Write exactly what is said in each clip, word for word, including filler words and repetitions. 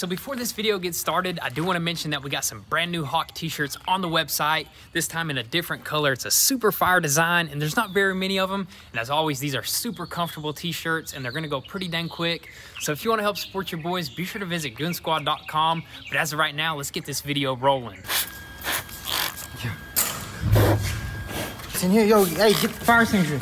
So before this video gets started, I do want to mention that we got some brand new Hawk t-shirts on the website, this time in a different color. It's a super fire design and there's not very many of them. And as always, these are super comfortable t-shirts and they're going to go pretty dang quick. So if you want to help support your boys, be sure to visit Goon Squad dot com. But as of right now, let's get this video rolling. It's in here, yo, hey, get the fire extinguisher.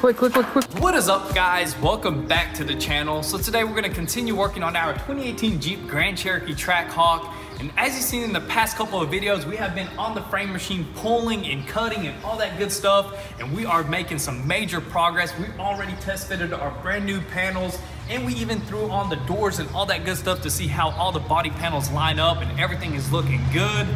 Quick, quick, quick, quick. What is up, guys? Welcome back to the channel. So today we're gonna continue working on our twenty eighteen Jeep Grand Cherokee Trackhawk. And as you've seen in the past couple of videos, we have been on the frame machine pulling and cutting and all that good stuff. And we are making some major progress. We already test fitted our brand new panels and we even threw on the doors and all that good stuff to see how all the body panels line up and everything is looking good.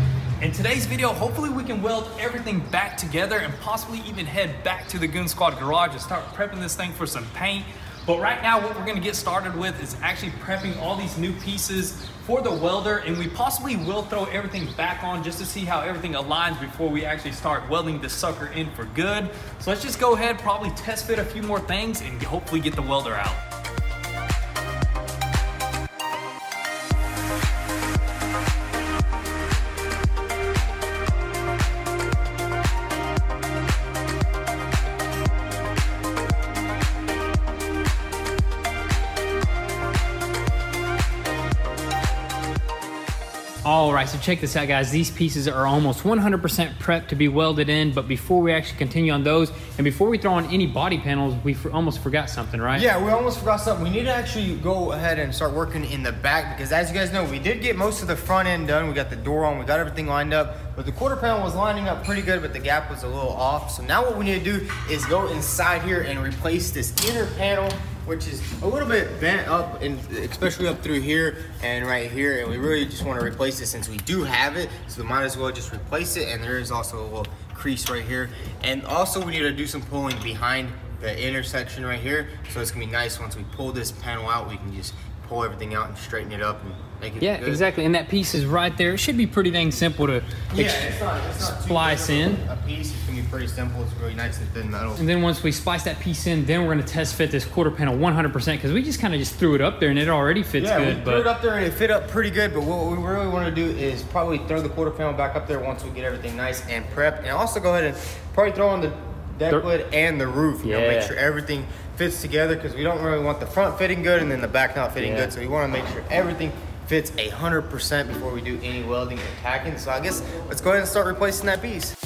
In today's video, hopefully we can weld everything back together and possibly even head back to the Goon Squad garage and start prepping this thing for some paint. But right now, what we're gonna get started with is actually prepping all these new pieces for the welder, and we possibly will throw everything back on just to see how everything aligns before we actually start welding this sucker in for good. So let's just go ahead, probably test fit a few more things and hopefully get the welder out. All right, so check this out, guys. These pieces are almost one hundred percent prepped to be welded in, but before we actually continue on those, and before we throw on any body panels, we for almost forgot something, right? Yeah, we almost forgot something. We need to actually go ahead and start working in the back, because as you guys know, we did get most of the front end done. We got the door on, we got everything lined up, but the quarter panel was lining up pretty good, but the gap was a little off. So now what we need to do is go inside here and replace this inner panel, which is a little bit bent up, and especially up through here and right here, and we really just want to replace it since we do have it, so we might as well just replace it. And there is also a little crease right here, and also we need to do some pulling behind the intersection right here, so it's gonna be nice once we pull this panel out, we can just pull everything out and straighten it up and make it yeah good. Exactly, and that piece is right there. It should be pretty dang simple to yeah, it's not, it's not splice in a piece. It's gonna be pretty simple. It's really nice and thin metal. And then once we splice that piece in, then we're gonna test fit this quarter panel one hundred percent, because we just kind of just threw it up there and it already fits yeah, good. We but threw it up there and it fit up pretty good, but what we really want to do is probably throw the quarter panel back up there once we get everything nice and prepped, and also go ahead and probably throw on the deck lid and the roof, you yeah. know, make sure everything fits together, because we don't really want the front fitting good and then the back not fitting yeah. good. So we want to make sure everything fits one hundred percent before we do any welding and tacking. So I guess let's go ahead and start replacing that piece.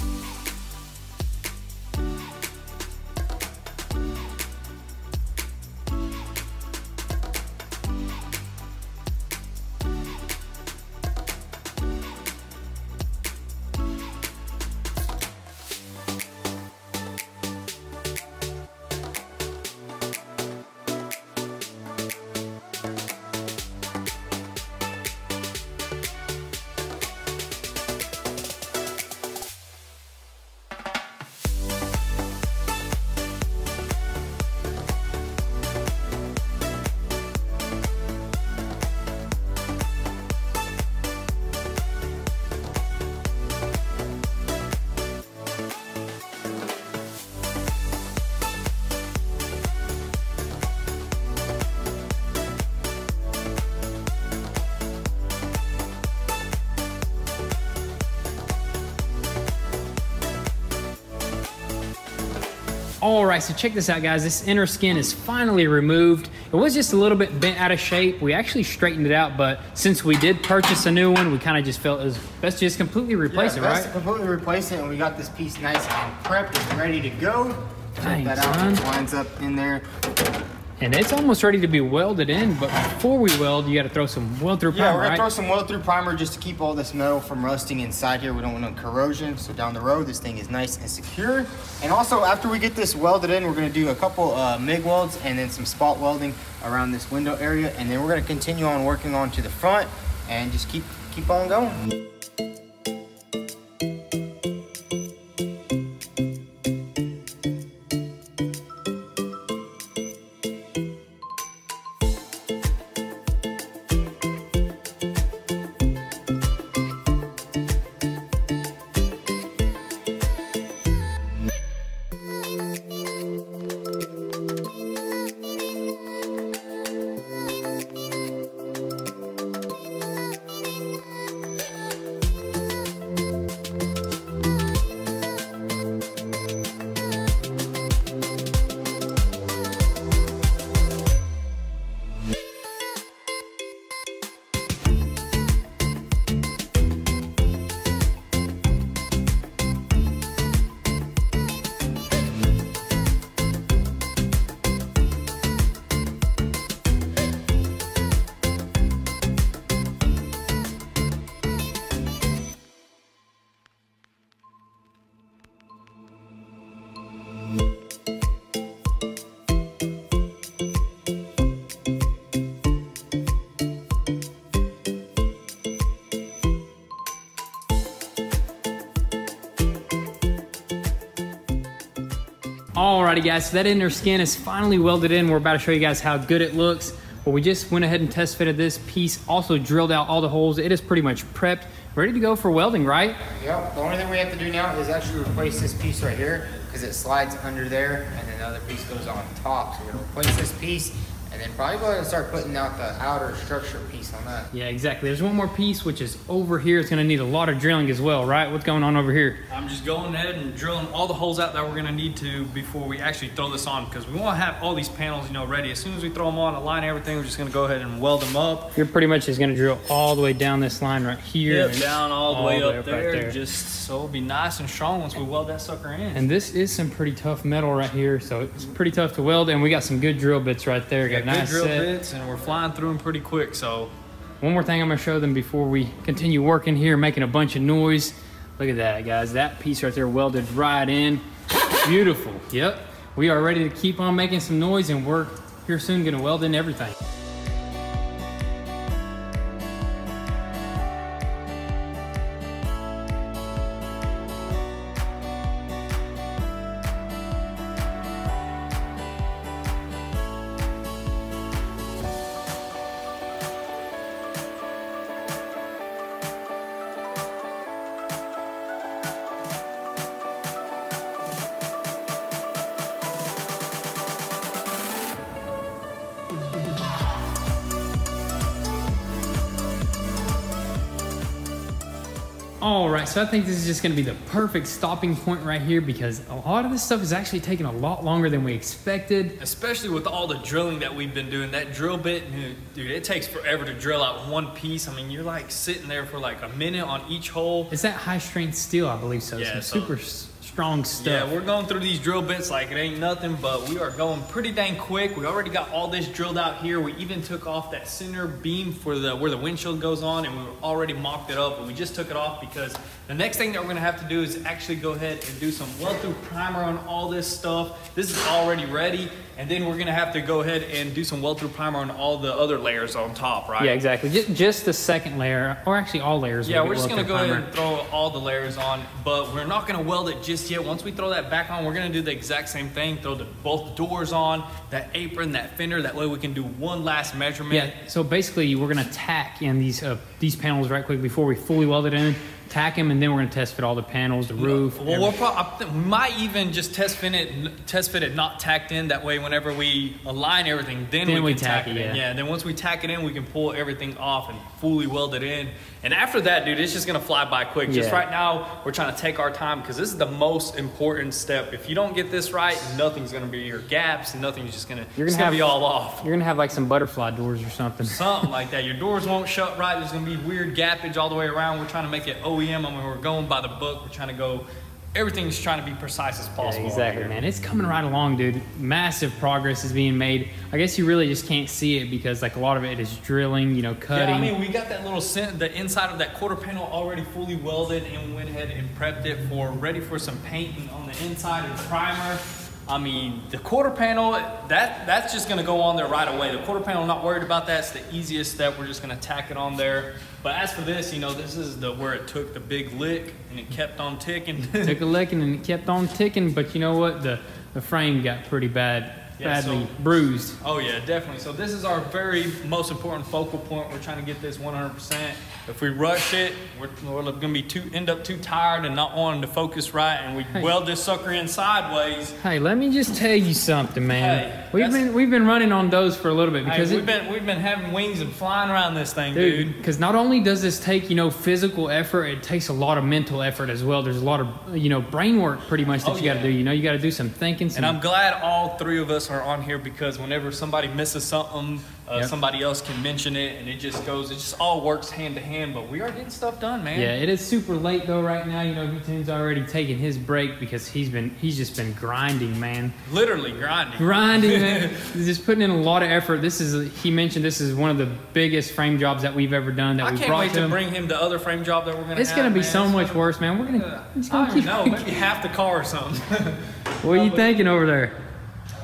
All right, so check this out, guys. This inner skin is finally removed. It was just a little bit bent out of shape. We actually straightened it out, but since we did purchase a new one, we kind of just felt it was best to just completely replace yeah, it, best right? To completely replace it, and we got this piece nice and prepped and ready to go. Check that out, it lines up in there. And it's almost ready to be welded in, but before we weld, you got to throw some weld-through primer, Yeah, we're going right? to throw some weld-through primer just to keep all this metal from rusting inside here. We don't want no corrosion, so down the road, this thing is nice and secure. And also, after we get this welded in, we're going to do a couple uh, M I G welds and then some spot welding around this window area. And then we're going to continue on working on to the front and just keep, keep on going. Alrighty guys, so that inner skin is finally welded in. We're about to show you guys how good it looks. But we just went ahead and test fitted this piece, also drilled out all the holes. It is pretty much prepped, ready to go for welding, right? Yep, the only thing we have to do now is actually replace this piece right here because it slides under there and then the other piece goes on top. So we're gonna replace this piece and then probably go ahead and start putting out the outer structure piece on that. Yeah, exactly. There's one more piece, which is over here. It's gonna need a lot of drilling as well, right? What's going on over here? I'm just going ahead and drilling all the holes out that we're gonna need to before we actually throw this on, because we wanna have all these panels, you know, ready. As soon as we throw them on, align everything, we're just gonna go ahead and weld them up. You're pretty much just gonna drill all the way down this line right here. Yep, down all the all way up, up there, right there, just so it'll be nice and strong once we weld that sucker in. And this is some pretty tough metal right here, so it's pretty tough to weld, and we got some good drill bits right there. Got nice drill bits, and we're flying through them pretty quick. So one more thing I'm gonna show them before we continue working here, making a bunch of noise. Look at that, guys. That piece right there welded right in. Beautiful. Yep, we are ready to keep on making some noise, and we're here soon gonna weld in everything. All right, so I think this is just gonna be the perfect stopping point right here, because a lot of this stuff is actually taking a lot longer than we expected. Especially with all the drilling that we've been doing. That drill bit, dude, it takes forever to drill out one piece. I mean, you're like sitting there for like a minute on each hole. It's that high strength steel, I believe so. Yeah, so super strong stuff. Yeah, we're going through these drill bits like it ain't nothing, but we are going pretty dang quick. We already got all this drilled out here. We even took off that center beam for the where the windshield goes on, and we were already mocked it up, and we just took it off because the next thing that we're gonna have to do is actually go ahead and do some weld through primer on all this stuff. This is already ready, and then we're gonna have to go ahead and do some weld through primer on all the other layers on top, right? Yeah, exactly. Just, just the second layer, or actually all layers. Yeah, we're just gonna go ahead and throw all the layers on, but we're not gonna weld it just yet. Once we throw that back on, we're gonna do the exact same thing. Throw the, both the doors on, that apron, that fender. That way we can do one last measurement. Yeah. So basically, we're gonna tack in these uh, these panels right quick before we fully weld it in. Tack them, and then we're gonna test fit all the panels, the roof. Well, we'll probably, we might even just test fit it, test fit it not tacked in. That way, whenever we align everything, then, then we, we can tack, tack it in. Yeah. yeah. Then once we tack it in, we can pull everything off and fully weld it in. And after that, dude, it's just gonna fly by quick. Just yeah. right now, we're trying to take our time because this is the most important step. If you don't get this right, nothing's gonna be your gaps, and nothing's just gonna, you're gonna, it's have, gonna be all off. You're gonna have like some butterfly doors or something. Something like that. Your doors won't shut right. There's gonna be weird gappage all the way around. We're trying to make it O E M. I mean, we're going by the book. We're trying to go, everything's trying to be precise as possible. Yeah, exactly, man. It's coming right along, dude. Massive progress is being made. I guess you really just can't see it because like a lot of it is drilling, you know, cutting. Yeah, I mean, we got that little cent, the inside of that quarter panel already fully welded, and went ahead and prepped it for ready for some painting on the inside and primer. I mean, the quarter panel, that that's just gonna go on there right away. The quarter panel, I'm not worried about that. It's the easiest step. We're just gonna tack it on there. But as for this, you know, this is the where it took the big lick and it kept on ticking. It took a licking and it kept on ticking, but you know what? The the frame got pretty bad. Yeah, badly so, bruised. Oh yeah, definitely. So this is our very most important focal point. We're trying to get this one hundred percent. If we rush it, we're, we're going to be too end up too tired and not wanting to focus right, and we hey. weld this sucker in sideways. Hey, let me just tell you something, man. Hey, we've been we've been running on those for a little bit because hey, we've it, been we've been having wings and flying around this thing, dude. Because not only does this take, you know, physical effort, it takes a lot of mental effort as well. There's a lot of, you know, brain work pretty much that oh, you yeah. got to do. You know, you got to do some thinking. Some, and I'm glad all three of us are on here, because whenever somebody misses something, uh, yep. somebody else can mention it, and it just goes, it just all works hand to hand, but we are getting stuff done, man. Yeah, it is super late though right now. You know, VTune's already taking his break because he's been, he's just been grinding, man. Literally grinding. Grinding, man. Just putting in a lot of effort. This is, he mentioned this is one of the biggest frame jobs that we've ever done. That I we can't brought wait to him. bring him the other frame job that we're going to It's going to be man. so much worse, man. We're going to, I don't know, maybe half the car or something. What are you oh, thinking over there?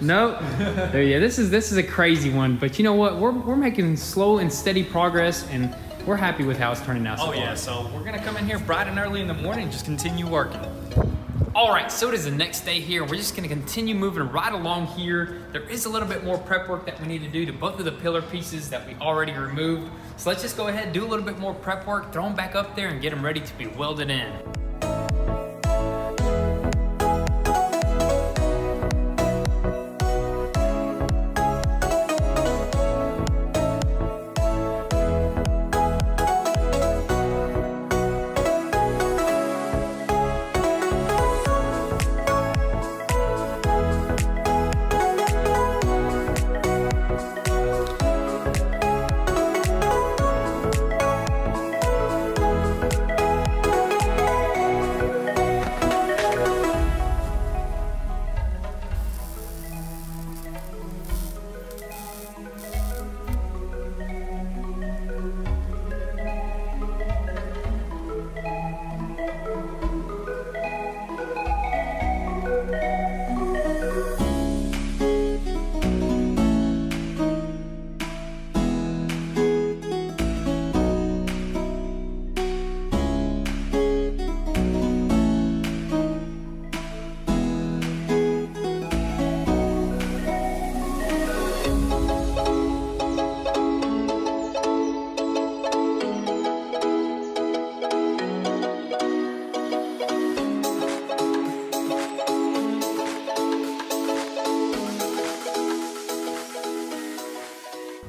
Nope. Yeah, this is this is a crazy one, but you know what? We're we're making slow and steady progress, and we're happy with how it's turning out. So oh far. yeah, so we're gonna come in here bright and early in the morning and just continue working. All right, so it is the next day here. We're just gonna continue moving right along here. There is a little bit more prep work that we need to do to both of the pillar pieces that we already removed. So let's just go ahead, do a little bit more prep work, throw them back up there and get them ready to be welded in.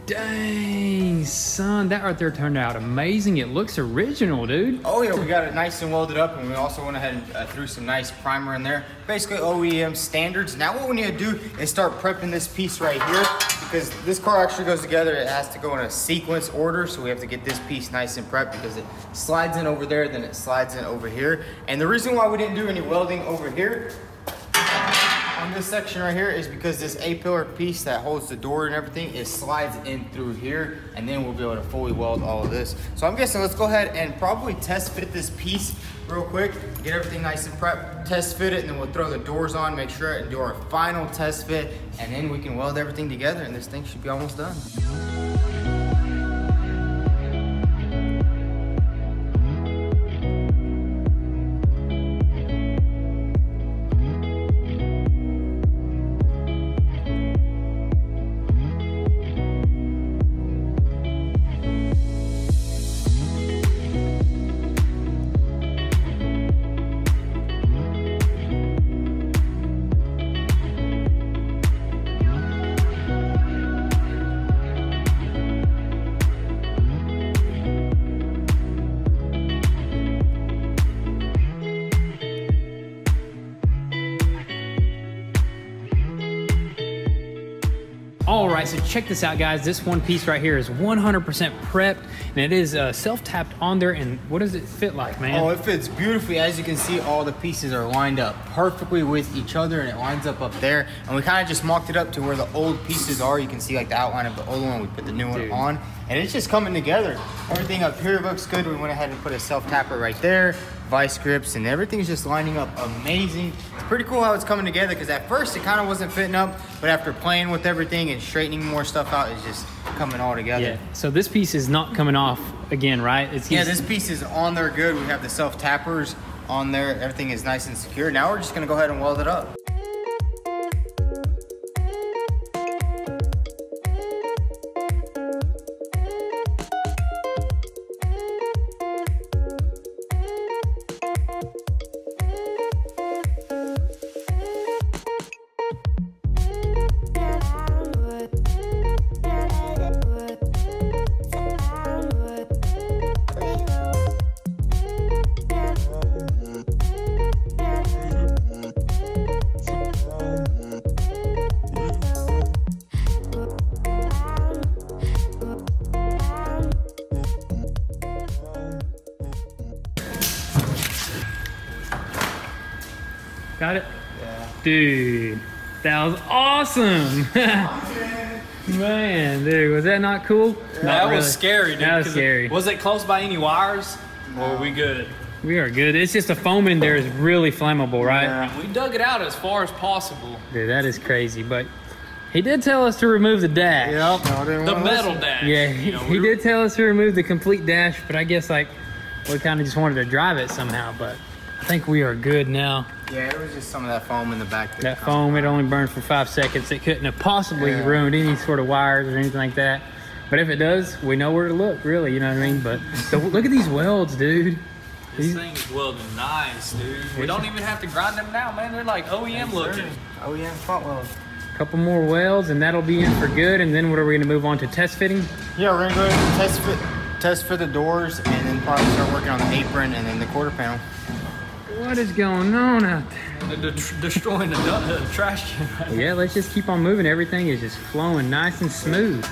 Dang, son, that right there turned out amazing. It looks original, dude. Oh yeah, we got it nice and welded up, and we also went ahead and uh, threw some nice primer in there. Basically O E M standards. Now what we need to do is start prepping this piece right here, because this car actually goes together. It has to go in a sequence order, so we have to get this piece nice and prepped because it slides in over there, then it slides in over here. And the reason why we didn't do any welding over here on this section right here is because this A-pillar piece that holds the door and everything, it slides in through here, and then we'll be able to fully weld all of this. So I'm guessing let's go ahead and probably test fit this piece real quick, get everything nice and prepped, test fit it, and then we'll throw the doors on, make sure, and do our final test fit, and then we can weld everything together, and this thing should be almost done. All right, so check this out, guys. This one piece right here is one hundred percent prepped, and it is uh, self-tapped on there. And what does it fit like, man? Oh, it fits beautifully. As you can see, all the pieces are lined up perfectly with each other, and it lines up up there. And we kind of just mocked it up to where the old pieces are. You can see like the outline of the old one. We put the new one Dude. on, and it's just coming together. Everything up here looks good. We went ahead and put a self-tapper right there, vice grips, and everything's just lining up amazing. It's pretty cool how it's coming together, because at first it kind of wasn't fitting up, but after playing with everything and straightening more stuff out, it's just coming all together. Yeah. So this piece is not coming off again, right? It's yeah, this piece is on there good. We have the self-tappers on there. Everything is nice and secure. Now we're just gonna go ahead and weld it up. Got it? Yeah. Dude, that was awesome. Man, dude, was that not cool? Yeah, not that really. was scary, dude. That was scary. It, was it close by any wires? No. Or were we good? We are good. It's just the foam in there is really flammable, right? Yeah. We dug it out as far as possible. Dude, that is crazy, but he did tell us to remove the dash. Yep. No, I didn't the metal listen. dash. Yeah, he, you know, he we did tell us to remove the complete dash, but I guess like we kind of just wanted to drive it somehow, but I think we are good now. Yeah, it was just some of that foam in the back. That, that foam, it only burned for five seconds. It couldn't have possibly yeah. ruined any sort of wires or anything like that. But if it does, we know where to look, really, you know what I mean? But the, look at these welds, dude. This these, thing's welding nice, dude. We don't even have to grind them now, man. They're like O E M yes, looking. Sir. O E M front welds. Couple more welds, and that'll be in for good. And then what are we gonna move on to, test fitting? Yeah, we're gonna go ahead and test fit, test fit the doors, and then probably start working on the apron and then the quarter panel. What is going on out there? De de destroying the, the trash can. Right yeah, let's just keep on moving. Everything is just flowing nice and smooth.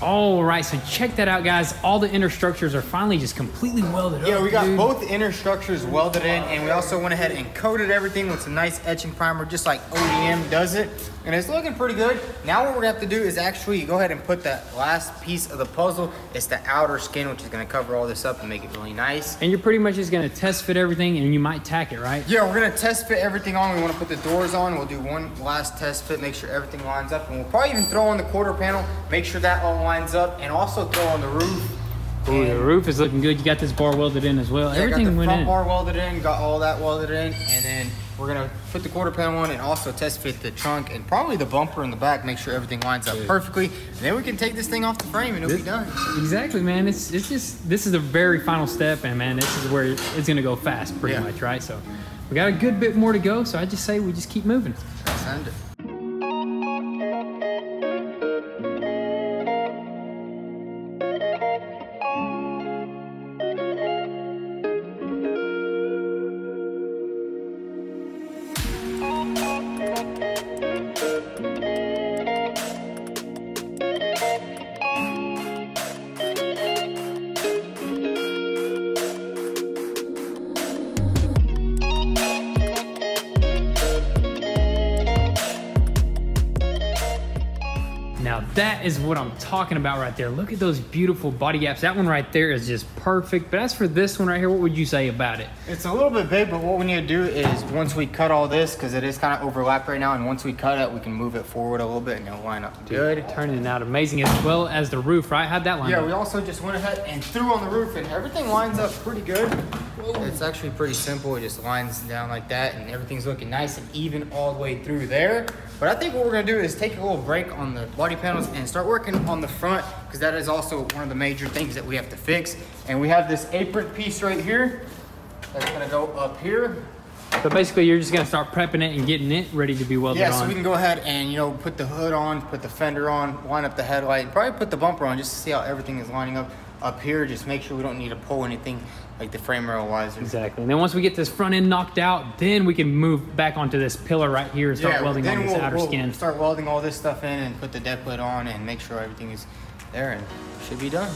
All right, so check that out, guys. All the inner structures are finally just completely welded yeah, up. Yeah, we got dude. both inner structures welded in, and we also went ahead and coated everything with some nice etching primer, just like O E M does it. And it's looking pretty good. Now what we're gonna have to do is actually go ahead and put that last piece of the puzzle. It's the outer skin, which is gonna cover all this up and make it really nice. And you're pretty much just gonna test fit everything, and you might tack it, right? Yeah, we're gonna test fit everything on. We wanna put the doors on. We'll do one last test fit, make sure everything lines up. And we'll probably even throw on the quarter panel, make sure that all lines up, and also throw on the roof. Ooh, the roof is looking good. You got this bar welded in as well. Yeah, everything got the went front in. bar welded in, got all that welded in, and then we're gonna put the quarter panel on and also test fit the trunk and probably the bumper in the back, make sure everything lines up perfectly. And then we can take this thing off the frame and it'll this, be done. Exactly, man. It's it's just, this is the very final step, and man, this is where it's gonna go fast pretty yeah. much, right? So we got a good bit more to go, so I just say we just keep moving. Let's end it. Now that is what I'm talking about right there. Look at those beautiful body gaps. That one right there is just perfect. But as for this one right here, what would you say about it? It's a little bit big, but what we need to do is once we cut all this, because it is kind of overlapped right now, and once we cut it, we can move it forward a little bit and it'll line up good. Turning out amazing, as well as the roof, right? How'd that line up? Yeah, we also just went ahead and threw on the roof, and everything lines up pretty good. It's actually pretty simple. It just lines down like that, and everything's looking nice and even all the way through there. But I think what we're gonna do is take a little break on the body panels and start working on the front, because that is also one of the major things that we have to fix. And we have this apron piece right here that's gonna go up here. So basically you're just gonna start prepping it and getting it ready to be welded on. Yeah, so on. we can go ahead and, you know, put the hood on, put the fender on, line up the headlight, probably put the bumper on just to see how everything is lining up up here. Just make sure we don't need to pull anything like the frame rail wise. Exactly. And then once we get this front end knocked out, then we can move back onto this pillar right here and start yeah, welding on this we'll, outer we'll skin. Start welding all this stuff in and put the deck lid on and make sure everything is there, and should be done.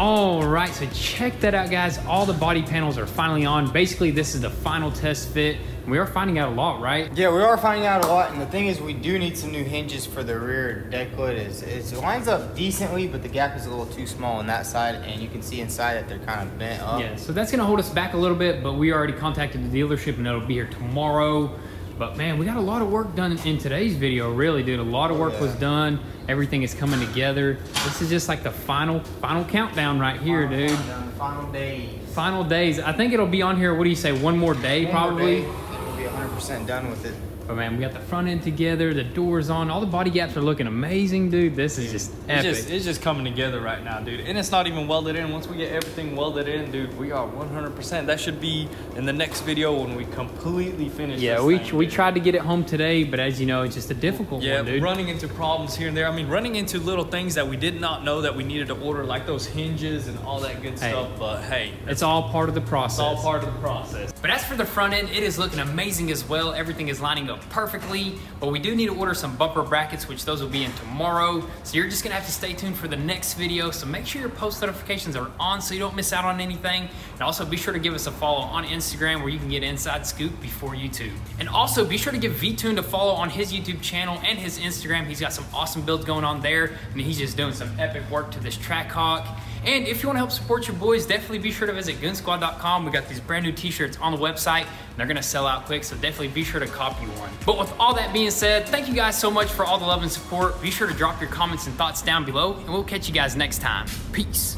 All right, so check that out, guys. All the body panels are finally on. Basically, this is the final test fit. We are finding out a lot, right? Yeah, we are finding out a lot, and the thing is we do need some new hinges for the rear deck lid. Is, is, it lines up decently, but the gap is a little too small on that side, and you can see inside that they're kind of bent up. Yeah, so that's gonna hold us back a little bit, but we already contacted the dealership and it'll be here tomorrow. But man, we got a lot of work done in today's video, really, dude. A lot of work yeah. was done. Everything is coming together. This is just like the final, final countdown right here, final dude. Countdown, final days. Final days. I think it'll be on here, what do you say, one more day one probably? More day. one hundred percent done with it. But man, we got the front end together, the doors on, all the body gaps are looking amazing, dude. This is just epic. It's just, it's just coming together right now, dude. And it's not even welded in. Once we get everything welded in, dude, we are one hundred percent. That should be in the next video when we completely finish yeah, this we thing, we dude. tried to get it home today, but as you know, it's just a difficult yeah, one, dude. Yeah, running into problems here and there. I mean, running into little things that we did not know that we needed to order, like those hinges and all that good hey, stuff, but hey. It's all part of the process. It's all part of the process. But as for the front end, it is looking amazing as well. Everything is lining up perfectly, but we do need to order some bumper brackets, which those will be in tomorrow. So you're just gonna have to stay tuned for the next video. So make sure your post notifications are on so you don't miss out on anything. And also be sure to give us a follow on Instagram where you can get inside scoop before YouTube. And also be sure to give VTuned a follow on his YouTube channel and his Instagram. He's got some awesome builds going on there, and he's just doing some epic work to this Trackhawk. And if you want to help support your boys, definitely be sure to visit Goon squad dot com. We got these brand new t-shirts on the website, and they're going to sell out quick, so definitely be sure to copy one. But with all that being said, thank you guys so much for all the love and support. Be sure to drop your comments and thoughts down below, and we'll catch you guys next time. Peace.